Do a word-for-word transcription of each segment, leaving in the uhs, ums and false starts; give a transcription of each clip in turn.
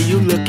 you look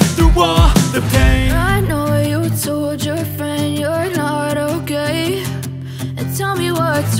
through all the pain. I know you told your friend you're not okay, and tell me what's